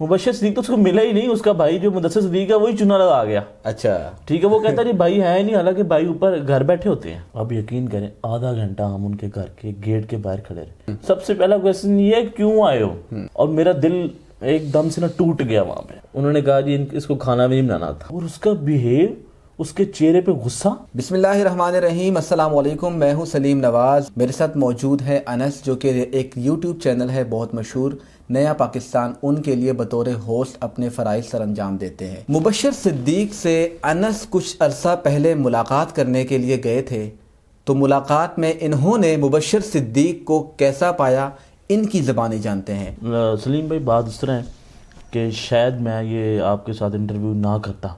मुबशर सिद्दीक तो उसको मिला ही नहीं, उसका भाई जो मुदस्सर सिद्दीक है वही चुना लगा गया। अच्छा ठीक है, वो कहता नहीं भाई है नहीं, हालांकि भाई ऊपर घर बैठे होते हैं। अब यकीन करें आधा घंटा हम उनके घर के गेट के बाहर खड़े रहे। सबसे पहला क्वेश्चन ये क्यों आए हो, और मेरा दिल एकदम से ना टूट गया। वहां पे उन्होंने कहा जी इसको खाना भी नहीं बनाना था, और उसका बिहेव, उसके चेहरे पे गुस्सा। बिस्मिल्लाहिर्रहमानिर्रहीम, अस्सलाम वालेकुम, मैं हूँ सलीम नवाज़। मेरे साथ मौजूद है अनस, जो कि एक यूट्यूब चैनल है बहुत मशहूर, नया पाकिस्तान उनके लिए बतौर होस्ट अपने फ़राइज़ सरअंजाम देते हैं। मुबशर सिद्दीक से अनस कुछ अरसा पहले मुलाकात करने के लिए गए थे, तो मुलाकात में इन्होंने मुबशर सिद्दीक को कैसा पाया, इनकी ज़बानी जानते हैं। सलीम भाई बात इस तरह है कि शायद मैं ये आपके साथ इंटरव्यू ना करता,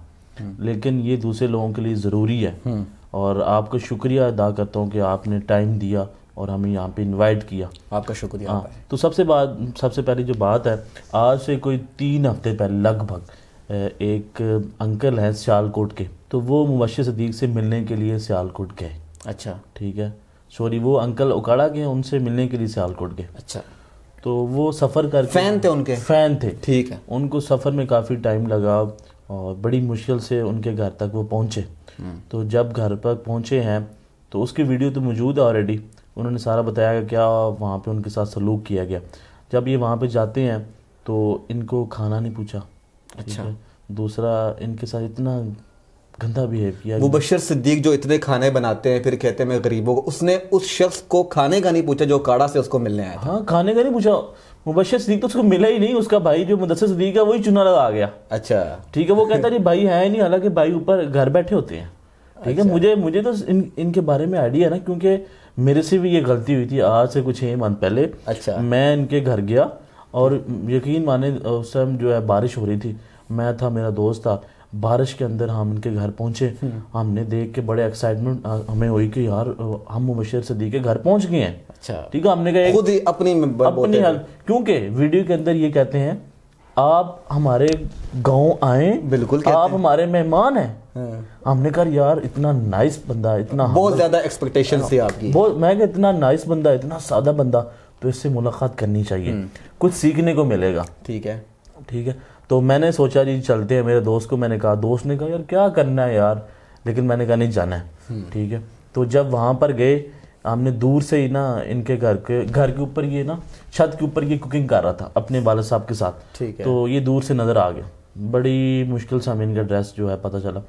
लेकिन ये दूसरे लोगों के लिए ज़रूरी है, और आपका शुक्रिया अदा करता हूँ कि आपने टाइम दिया और हमें यहाँ पे इनवाइट किया, आपका शुक्रिया। हाँ, तो सबसे पहली जो बात है, आज से कोई 3 हफ्ते पहले लगभग एक अंकल हैं सियालकोट के, तो वो मुबशर सिद्दीक से मिलने के लिए सियालकोट गए। अच्छा ठीक है, सॉरी वो अंकल उकाड़ा के, उनसे मिलने के लिए सियालकोट गए। अच्छा, तो वो सफ़र करके, फ़ैन थे उनके, फ़ैन थे, ठीक है, उनको सफ़र में काफ़ी टाइम लगा और बड़ी मुश्किल से उनके घर तक वो पहुँचे। तो जब घर पर पहुँचे हैं तो उसकी वीडियो तो मौजूद है ऑलरेडी, उन्होंने सारा बताया कि क्या वहाँ पे उनके साथ सलूक किया गया। जब ये वहाँ पे जाते हैं तो इनको खाना नहीं पूछा। अच्छा, दूसरा इनके साथ इतना गंदा बिहेव किया। मुबशर सिद्दीक जो इतने खाने बनाते हैं, फिर कहते हैं मैं गरीबों को, उसने उस शख्स को खाने का नहीं पूछा जो काड़ा से उसको मिलने आया। हाँ, खाने का नहीं पूछा। मुबशर सिद्दीक तो उसको मिला ही नहीं, उसका भाई जो मुदस्सर सिद्दीक है वही चुना लगा गया। अच्छा ठीक है, वो कहता नहीं भाई है नहीं, हालांकि भाई ऊपर घर बैठे होते हैं। ठीक है, मुझे तो इनके बारे में आइडिया है ना, क्योंकि मेरे से भी ये गलती हुई थी आज से कुछ 6 मंथ पहले। अच्छा, मैं इनके घर गया और यकीन माने उस टाइम जो है बारिश हो रही थी, मैं था, मेरा दोस्त था। बारिश के अंदर हम इनके घर पहुंचे, हमने देख के बड़े एक्साइटमेंट हमें हुई कि यार हम मुबशर सिद्दीक के घर पहुंच गए हैं। अच्छा ठीक है, हमने कहा खुद ही अपनी हेल्प, क्योंकि वीडियो के अंदर ये कहते हैं आप हमारे गांव आए, बिल्कुल आप हमारे मेहमान हैं। हमने कहा यार इतना नाइस बंदा, इतना बहुत ज्यादा एक्सपेक्टेशन थी आपकी, मैं कहा इतना नाइस बंदा, इतना सादा बंदा, तो इससे मुलाकात करनी चाहिए, कुछ सीखने को मिलेगा। ठीक है ठीक है, तो मैंने सोचा जी चलते हैं, मेरे दोस्त को मैंने कहा, दोस्त ने कहा यार क्या करना है यार, लेकिन मैंने कहा नहीं जाना है। ठीक है, तो जब वहाँ पर गए, हमने दूर से ही ना इनके घर के ऊपर ये ना छत के ऊपर ये कुकिंग कर रहा था अपने वाले साहब के साथ। ठीक है, तो ये दूर से नज़र आ गया, बड़ी मुश्किल से हमें इनका ड्रेस जो है पता चला,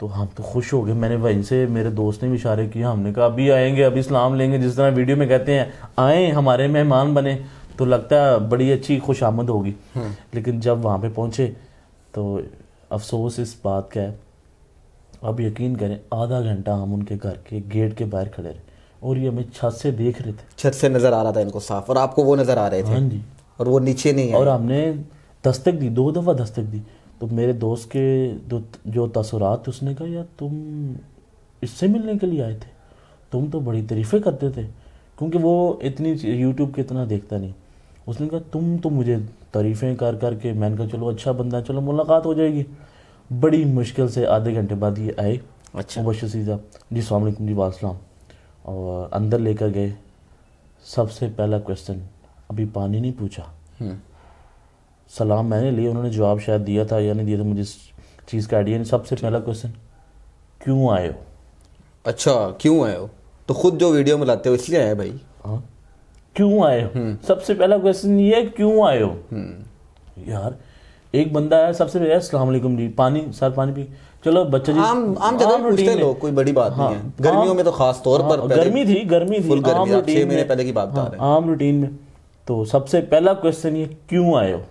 तो हम तो खुश हो गए। मैंने वहीं से, मेरे दोस्त ने भी इशारे किया, हमने कहा अभी आएंगे, अभी सलाम लेंगे, जिस तरह वीडियो में कहते हैं आए हमारे मेहमान बने, तो लगता है बड़ी अच्छी खुशामद होगी। लेकिन जब वहाँ पे पहुँचे तो अफसोस इस बात का है, अब यकीन करें आधा घंटा हम उनके घर के गेट के बाहर खड़े रहे, और ये हमें छत से देख रहे थे, छत से नज़र आ रहा था इनको साफ, और आपको वो नज़र आ रहे थे। हाँ जी, और वो नीचे नहीं है। और हमने दस्तक दी, 2 दफ़ा दस्तक दी, तो मेरे दोस्त के जो तसरात, उसने कहा यार तुम इससे मिलने के लिए आए थे, तुम तो बड़ी तारीफ़ें करते थे, क्योंकि वो इतनी यूट्यूब के इतना देखता नहीं। उसने कहा तुम तो मुझे तारीफ़ें कर कर के, मैंने कहा चलो अच्छा बंदा है, चलो मुलाकात हो जाएगी। बड़ी मुश्किल से आधे घंटे बाद ये आए। अच्छा, मुबशर सीधा जी अस्सलाम वालेकुम जी, वालेकुम सलाम, और अंदर लेकर गए। सबसे पहला क्वेश्चन, अभी पानी नहीं पूछा। सलाम मैंने लिए, उन्होंने जवाब शायद दिया था या नहीं दिया था मुझे इस चीज़ का आइडिया नहीं। सबसे पहला क्वेश्चन क्यों आए हो। अच्छा क्यों आए हो, तो खुद जो वीडियो में लाते हो इसलिए आए भाई। हाँ क्यों आए हो, सबसे पहला क्वेश्चन ये है क्यों आए हो। यार एक बंदा है सबसे पहले अस्सलाम वालेकुम जी, पानी सर पानी पी, चलो बच्चा जी आम जगह पूछते लो, कोई बड़ी बात नहीं है। गर्मियों में तो खास तौर पर गर्मी थी, आम रूटीन में। तो सबसे पहला क्वेश्चन ये क्यों आए हो,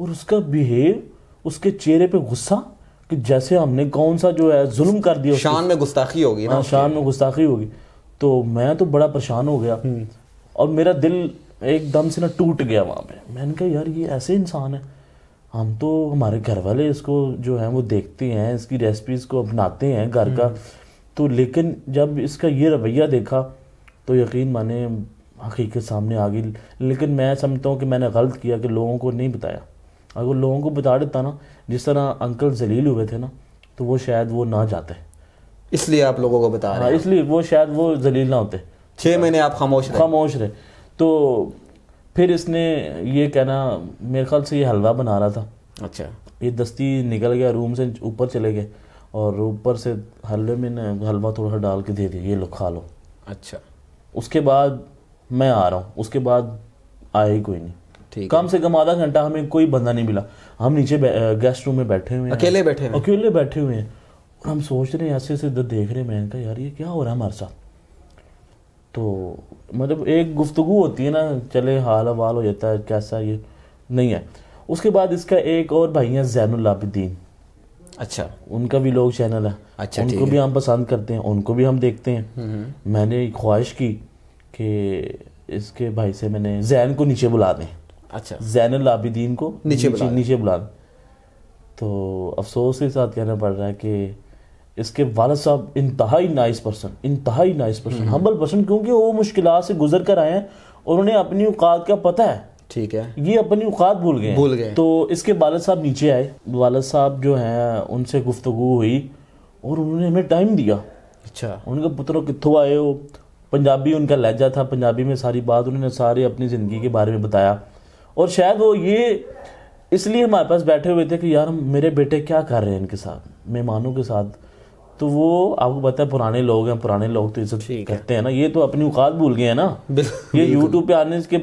और उसका बिहेव, उसके चेहरे पे गुस्सा कि जैसे हमने कौन सा जो है जुल्म कर दिया, शान में गुस्ताखी होगी। हाँ, शान में गुस्ताखी होगी। तो मैं तो बड़ा परेशान हो गया और मेरा दिल एकदम से ना टूट गया वहाँ पे। मैंने कहा यार ये ऐसे इंसान है, हम तो हमारे घर वाले इसको जो है वो देखते हैं, इसकी रेसिपीज़ को अपनाते हैं घर का, तो लेकिन जब इसका ये रवैया देखा तो यकीन माने हकीकत सामने आ गई। लेकिन मैं समझता हूँ कि मैंने गलत किया कि लोगों को नहीं बताया, अगर लोगों को बता देता ना, जिस तरह अंकल जलील हुए थे ना, तो वो शायद वो ना जाते, इसलिए आप लोगों को बता रहे हैं। इसलिए वो शायद वो जलील ना होते। 6 महीने आप खामोश रहे। तो फिर इसने ये कहना, मेरे ख्याल से ये हलवा बना रहा था। अच्छा। ये दस्ती निकल गया रूम से, ऊपर चले गए और ऊपर से हलवे में न हलवा थोड़ा सा डाल के दे दिया, ये लो खा लो। अच्छा। उसके बाद मैं आ रहा हूँ, उसके बाद आया ही कोई नहीं। ठीक। कम से कम आधा घंटा हमें कोई बंदा नहीं मिला। हम नीचे गेस्ट रूम में बैठे हुए हैं, अकेले बैठे हुए हैं और हम सोच रहे हैं, ऐसे देख रहे हैं। मैंने कहा यार ये क्या हो रहा है हमारे साथ। तो मतलब एक गुफ्तगू होती है ना, चले हाल हवाल हो जाता है, कैसा ये नहीं है। उसके बाद इसका एक और भाई है ज़ैनुल आबिदीन। अच्छा। उनका भी लोग चैनल है। अच्छा। उनको भी हम पसंद करते हैं, उनको भी हम देखते हैं। मैंने ख्वाहिश की कि इसके भाई से मैंने जैन को नीचे बुला दें। अच्छा। ज़ैनुल आबिदीन को नीचे बुला दें। तो अफसोस के साथ कहना पड़ रहा है कि इसके वालिद साहब इंतहाई नाइस पर्सन, हम्बल पर्सन, क्योंकि वो मुश्किलात से गुजर कर आए हैं और उन्हें अपनी औकात का पता है। ठीक है। ये अपनी औकात भूल गए। तो इसके वालिद साहब नीचे आए, वालिद साहब जो हैं उनसे गुफ्तगू हुई और उन्होंने हमें टाइम दिया। अच्छा। उनका पुत्रो कित्थों आए हो, पंजाबी उनका लहजा था, पंजाबी में सारी बात उन्होंने सारी अपनी ज़िंदगी के बारे में बताया। और शायद वो ये इसलिए हमारे पास बैठे हुए थे कि यार मेरे बेटे क्या कर रहे हैं इनके साथ, मेहमानों के साथ। तो वो आपको पता है पुराने लोग तो ये सब करते हैं ना, ये तो अपनी औकात भूल गए हैं ना। ये यूट्यूब पे आने के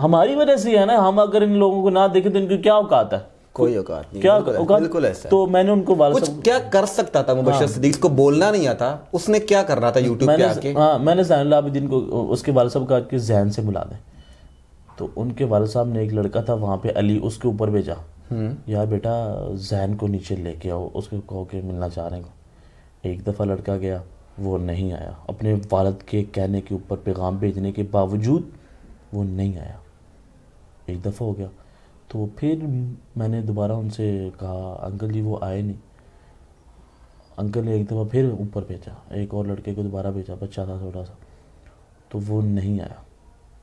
हमारी वजह से है ना, हम अगर इन लोगों को ना देखें तो इनकी क्या औकात है, कोई औकात नहीं, क्या औकात। बिल्कुल ऐसा। तो मैंने उनको कुछ क्या कर सकता था, मुबशर सिद्दीक को बोलना नहीं आता, उसने क्या कर रहा था यूट्यूब पे आके। हाँ, मैंने ज़ैनुल आबिदीन को उसके वालिद साहब कहा कि ज़ैन से बुला दें। तो उनके वालिद साहब ने एक लड़का था वहाँ पे अली, उसके ऊपर भेजा, यार बेटा ज़ैन को नीचे लेके आओ, उसको कहो कि मिलना चाह रहे हैं। एक दफ़ा लड़का गया, वो नहीं आया। अपने वालिद के कहने के ऊपर, पैगाम भेजने के बावजूद वो नहीं आया। एक दफ़ा हो गया तो फिर मैंने दोबारा उनसे कहा अंकल जी वो आए नहीं। अंकल ने एक दफ़ा फिर ऊपर भेजा, एक और लड़के को दोबारा भेजा, बच्चा था थोड़ा सा, तो वो नहीं आया।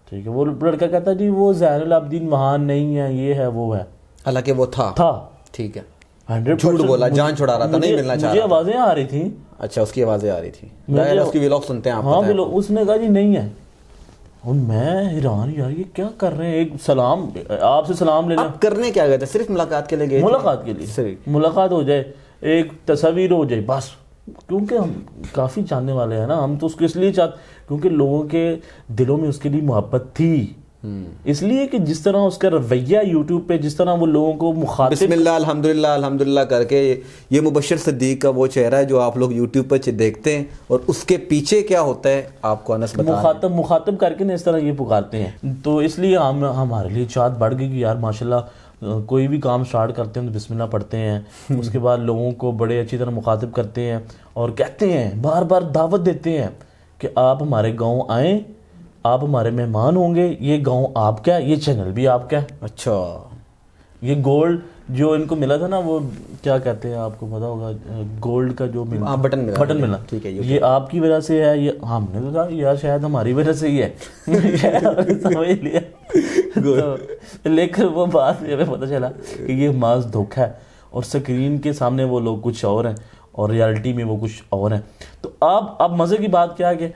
ठीक है। वो लड़का कहता जी वो ज़ैनुल आबिदीन वहाँ नहीं है, ये है वो है, हालांकि वो था। ठीक है। 100% झूठ बोला, जान छुड़ा रहा था, नहीं मिलना चाह रहा। आवाजें आ रही थी। अच्छा, उसकी आवाजें आ रही थी, उसकी व्लॉग सुनते हैं आप। हाँ, व्लॉग। उसने कहा जी नहीं है। और मैं हैरान, यार ये क्या कर रहे हैं, एक सलाम आपसे सलाम लेना, आप करने क्या गए थे, सिर्फ मुलाकात के लिए गए, मुलाकात के लिए, मुलाकात हो जाए, एक तस्वीर हो जाए बस। क्योंकि हम काफ़ी जानने वाले हैं ना, हम तो उसको इसलिए चाहते क्योंकि लोगों के दिलों में उसके लिए मोहब्बत थी, इसलिए कि जिस तरह उसका रवैया यूट्यूब पे, जिस तरह वो लोगों को मुखातिब, बिस्मिल्लाह अल्हम्दुलिल्लाह अल्हम्दुलिल्लाह करके, ये मुबशर सिद्दीक का वो चेहरा है जो आप लोग यूट्यूब पे देखते हैं और उसके पीछे क्या होता है आपको अनस बता, मुखातब करके ना इस तरह ये पुकारते हैं। तो इसलिए हमारे लिए चाहत बढ़ गई कि यार माशाल्लाह कोई भी काम स्टार्ट करते हैं तो बिस्मिल्लाह पढ़ते हैं, उसके बाद लोगों को बड़े अच्छी तरह मुखातिब करते हैं और कहते हैं, बार बार दावत देते हैं कि आप हमारे गाँव आएँ, आप हमारे मेहमान होंगे, ये गांव आपका है, ये चैनल भी आपका है। अच्छा। ये गोल्ड जो इनको मिला था ना, वो क्या कहते हैं आपको पता होगा, गोल्ड का जो मिला, बटन मिला। ठीक है। ये आपकी वजह से है, ये हमने तो कहा यार शायद हमारी वजह से ही है। समझ लिया। तो लेकिन वो बात हमें पता चला कि ये मास धोखा है और स्क्रीन के सामने वो लोग कुछ और हैं और रियलिटी में वो कुछ और हैं। तो अब मज़े की बात क्या है कि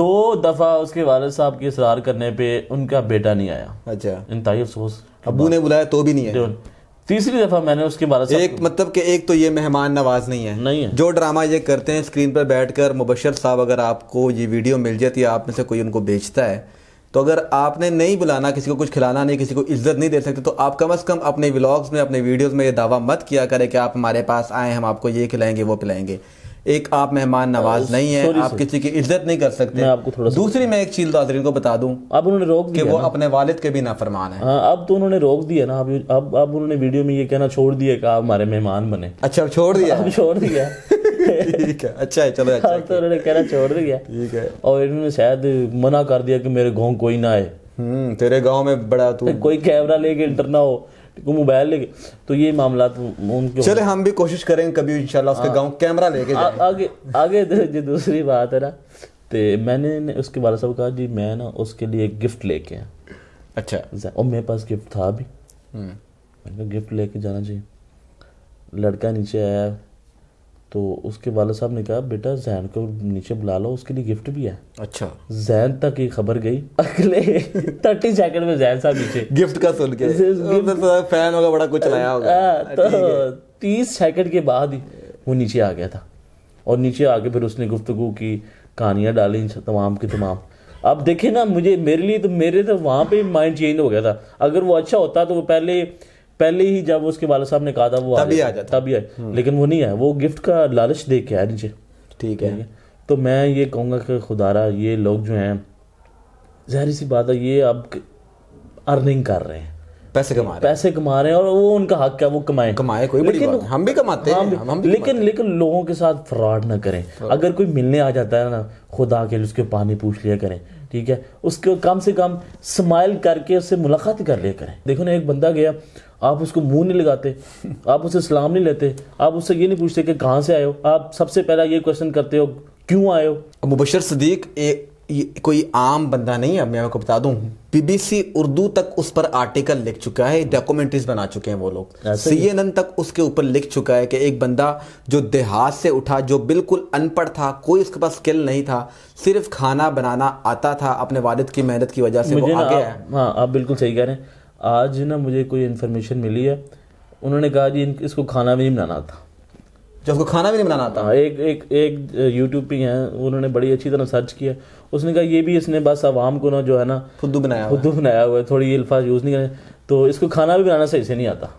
2 दफ़ा उसके वालिद साहब के इसरार करने पे उनका बेटा नहीं आया। अच्छा। इंतहाई अफसोस। अबू ने बुलाया तो भी नहीं आया। 3री दफ़ा मैंने उसके वालिद साहब एक मतलब कि एक तो ये मेहमान नवाज नहीं है। जो ड्रामा ये करते हैं स्क्रीन पर बैठकर, मुबशर साहब अगर आपको ये वीडियो मिल जाती है, आप में से कोई उनको बेचता है, तो अगर आपने नहीं बुलाना, किसी को कुछ खिलाना नहीं, किसी को इज्जत नहीं दे सकते, तो आप कम से कम अपने व्लॉग्स में, अपने वीडियोज़ में ये दावा मत किया करें कि आप हमारे पास आए, हम आपको ये खिलाएंगे वो पिलाएंगे। एक आप मेहमान नवाज नहीं है, आप किसी की इज्जत नहीं कर सकते। मैं आपको थोड़ा दूसरी मैं एक चीज दादरीन को बता दूं, अब उन्होंने रोक दिया कि वो अपने वालिद के भी नाफरमान है। हाँ, अब तो उन्होंने रोक दिया ना, अब उन्होंने वीडियो में ये कहना छोड़ दिया कि आप हमारे मेहमान बने। अच्छा, छोड़ दिया। ठीक है, अच्छा है, चलो अच्छा है। तो उन्होंने कहना छोड़ दिया। ठीक है। और इन्होंने शायद मना कर दिया कि मेरे गाँव कोई ना आए, तेरे गाँव में बड़ा तू, कोई कैमरा लेके इंटर ना हो, मोबाइल लेके। तो ये मामला उनके, चले हम भी कोशिश करेंगे कभी इंशाल्लाह उसके गांव कैमरा लेके जाएं। आगे जो दूसरी बात है ना, तो मैंने उसके वालिद साहब कहा जी मैं ना उसके लिए एक गिफ्ट लेके आया। अच्छा। और मेरे पास गिफ्ट था भी, मैंने कहा गिफ्ट लेके जाना चाहिए। लड़का नीचे आया तो उसके वाला साहब ने कहा बेटा जैन को नीचे बुला लो, उसके लिए गिफ्ट भी है। अच्छा, जैन तक ये खबर गई। अगले 30 सेकंड में जैन साहब नीचे गिफ्ट का सुन के फैन होगा बड़ा कुछ लाया होगा। तो 30 सेकंड के बाद ही वो नीचे आ गया था और नीचे आके फिर उसने गुफ्तगू की, कहानियाँ डाली तमाम की तमाम। अब देखे ना मुझे, मेरे लिए तो मेरे तो वहाँ पे माइंड चेंज हो गया था। अगर वो अच्छा होता तो वो पहले ही जब उसके वाला साहब ने कहा था वो तभी आ जाता, तभी आया, लेकिन वो नहीं आया। वो गिफ्ट का लालच दे के आया नीचे। ठीक है, तो मैं ये कहूँगा कि खुदारा ये लोग जो हैं, ज़ाहिर सी बात है, ये अब अर्निंग कर रहे हैं, पैसे कमा रहे हैं और वो उनका हक है, वो कमाएं कोई बड़ी बात, हम भी कमाते हैं, लेकिन लोगों के साथ फ्रॉड ना करें। अगर कोई मिलने आ जाता है ना, खुदा के लिए उसके पानी पूछ लिया करें, ठीक है, उसको कम से कम स्माइल करके उससे मुलाकात कर लिया करें। देखो ना, एक बंदा गया, आप उसको मुंह नहीं लगाते, आप उससे सलाम नहीं लेते, आप उससे ये नहीं पूछते कि कहाँ से आए हो, आप सबसे पहला ये क्वेश्चन करते हो क्यों आए हो। मुबशर सिद्दीक कोई आम बंदा नहीं है, मैं आपको बता दूं, बीबीसी उर्दू तक उस पर आर्टिकल लिख चुका है, डॉक्यूमेंट्रीज बना चुके हैं वो लोग, CNN तक उसके ऊपर लिख चुका है कि एक बंदा जो देहात से उठा, जो बिल्कुल अनपढ़ था, कोई उसके पास स्किल नहीं था, सिर्फ खाना बनाना आता था, अपने वालिद की मेहनत की वजह से वो आ गया। हाँ, आप बिल्कुल सही कह रहे हैं। आज ना मुझे कोई इन्फॉर्मेशन मिली है, उन्होंने कहा जी इसको खाना भी नहीं बनाना आता, जब उसको खाना भी नहीं बनाना आता। एक यूट्यूब पे हैं, उन्होंने बड़ी अच्छी तरह सर्च किया, उसने कहा ये भी इसने बस आवाम को ना जो है ना खुद बनाया हुआ है, थोड़ी ये अल्फाज यूज़ नहीं करें, तो इसको खाना भी बनाना सही से नहीं आता।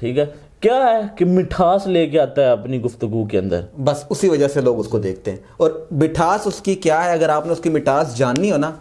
ठीक है, क्या है कि मिठास लेके आता है अपनी गुफ्तगू के अंदर, बस उसी वजह से लोग उसको देखते हैं। और मिठास उसकी क्या है, अगर आपने उसकी मिठास जाननी हो ना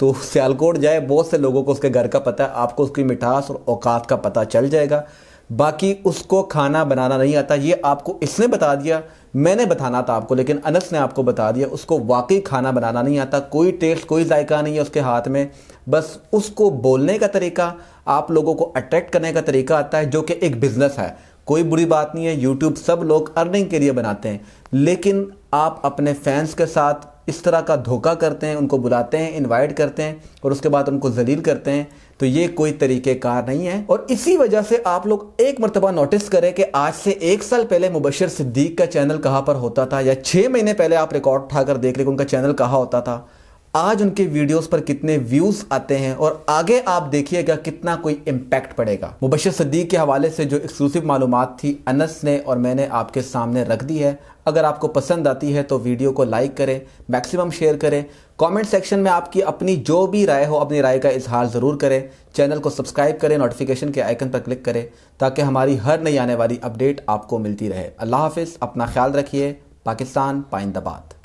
तो सियालकोट जाए, बहुत से लोगों को उसके घर का पता है, आपको उसकी मिठास और औकात का पता चल जाएगा। बाकी उसको खाना बनाना नहीं आता, ये आपको इसने बता दिया, मैंने बताना था आपको, लेकिन अनस ने आपको बता दिया। उसको वाकई खाना बनाना नहीं आता, कोई टेस्ट कोई जायका नहीं है उसके हाथ में, बस उसको बोलने का तरीका, आप लोगों को अट्रैक्ट करने का तरीका आता है, जो कि एक बिज़नेस है, कोई बुरी बात नहीं है। यूट्यूब सब लोग अर्निंग के लिए बनाते हैं, लेकिन आप अपने फैंस के साथ इस तरह का धोखा करते हैं, उनको बुलाते हैं, इनवाइट करते हैं और उसके बाद उनको जलील करते हैं, तो ये कोई तरीक़ेकार नहीं है। और इसी वजह से आप लोग एक मरतबा नोटिस करें कि आज से 1 साल पहले मुबशर सिद्दीक का चैनल कहाँ पर होता था, या 6 महीने पहले आप रिकॉर्ड उठाकर देख लें उनका चैनल कहाँ होता था, आज उनके वीडियोस पर कितने व्यूज़ आते हैं, और आगे आप देखिएगा कितना कोई इम्पैक्ट पड़ेगा। मुबशर सिद्दीक के हवाले से जो एक्सक्लूसिव मालूमात थी, अनस ने और मैंने आपके सामने रख दी है। अगर आपको पसंद आती है तो वीडियो को लाइक करें, मैक्सिमम शेयर करें, कमेंट सेक्शन में आपकी अपनी जो भी राय हो, अपनी राय का इजहार ज़रूर करें, चैनल को सब्सक्राइब करें, नोटिफिकेशन के आइकन पर क्लिक करें, ताकि हमारी हर नई आने वाली अपडेट आपको मिलती रहे। अल्लाह हाफिज़, अपना ख्याल रखिए, पाकिस्तान, पाइंदाबाद।